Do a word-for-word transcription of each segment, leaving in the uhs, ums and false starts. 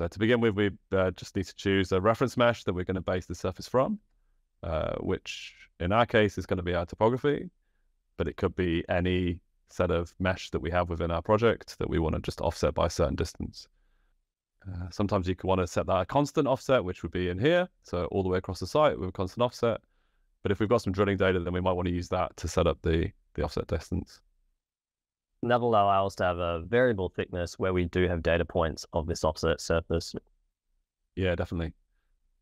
So to begin with, we uh, just need to choose a reference mesh that we're going to base the surface from, uh, which in our case is going to be our topography, but it could be any set of mesh that we have within our project that we want to just offset by a certain distance. Uh, sometimes you could want to set that a constant offset, which would be in here, so all the way across the site with a constant offset. But if we've got some drilling data, then we might want to use that to set up the, the offset distance. And that'll allow us to have a variable thickness where we do have data points of this offset surface. Yeah, definitely.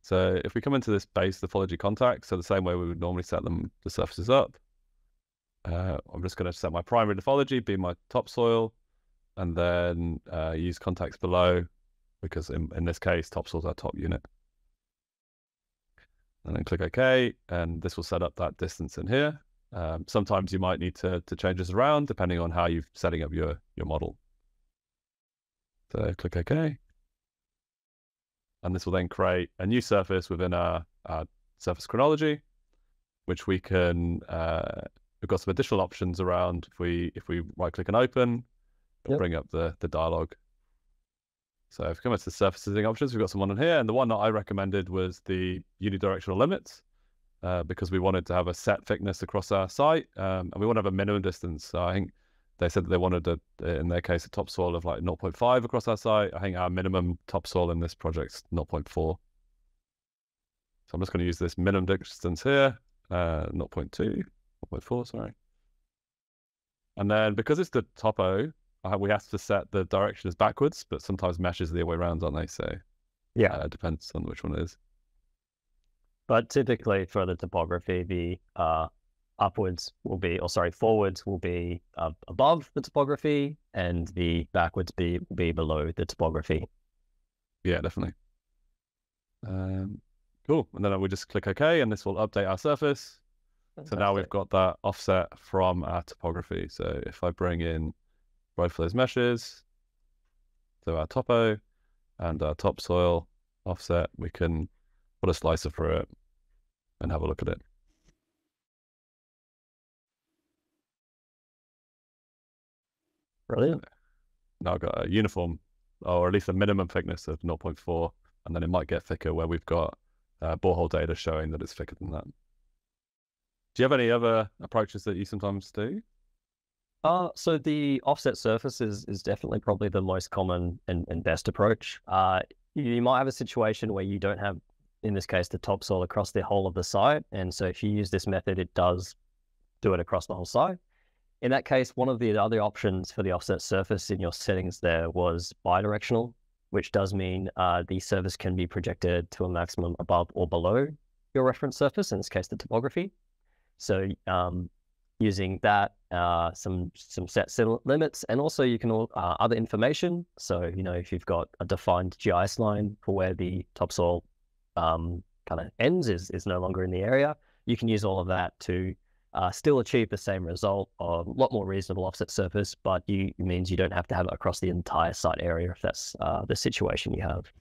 So if we come into this base lithology contact, so the same way we would normally set them, the surfaces up, uh, I'm just going to set my primary lithology, be my topsoil, and then uh, use contacts below, because in, in this case, topsoil is our top unit. And then click OK, and this will set up that distance in here. Um, sometimes you might need to, to change this around depending on how you're setting up your, your model. So click OK. And this will then create a new surface within our, our surface chronology, which we can, uh, we've got some additional options around. If we, if we right click and open, it'll yep. bring up the, the dialog. So if we come to the surfacing options, we've got someone in here. And the one that I recommended was the unidirectional limits, uh, because we wanted to have a set thickness across our site. Um, and we want to have a minimum distance. So I think they said that they wanted, a, in their case, a topsoil of like zero point five across our site. I think our minimum topsoil in this project's zero point four. So I'm just going to use this minimum distance here, uh, zero point two, zero point four, sorry. And then because it's the topo, Uh, we have to set the direction as backwards, but sometimes meshes are the other way around, aren't they? So yeah, it uh, depends on which one it is. But typically for the topography, the uh, upwards will be, or sorry, forwards will be uh, above the topography, and the backwards be, will be below the topography. Yeah, definitely. Um, cool. And then we just click OK, and this will update our surface. Fantastic. So now we've got that offset from our topography. So if I bring in both of those meshes, so our topo and our topsoil offset, we can put a slicer through it and have a look at it. Brilliant. Now I've got a uniform, or at least a minimum thickness of zero point four, and then it might get thicker where we've got uh, borehole data showing that it's thicker than that. Do you have any other approaches that you sometimes do? Uh, so the offset surface is, is definitely probably the most common and, and best approach. Uh, you might have a situation where you don't have, in this case, the topsoil across the whole of the site. And so if you use this method, it does do it across the whole site. In that case, one of the other options for the offset surface in your settings there was bidirectional, which does mean uh, the surface can be projected to a maximum above or below your reference surface, in this case, the topography. So um, using that, uh, some some set limits, and also you can all uh, other information. So you know if you've got a defined G I S line for where the topsoil um, kind of ends is is no longer in the area, you can use all of that to uh, still achieve the same result of a lot more reasonable offset surface, but you it means you don't have to have it across the entire site area if that's uh, the situation you have.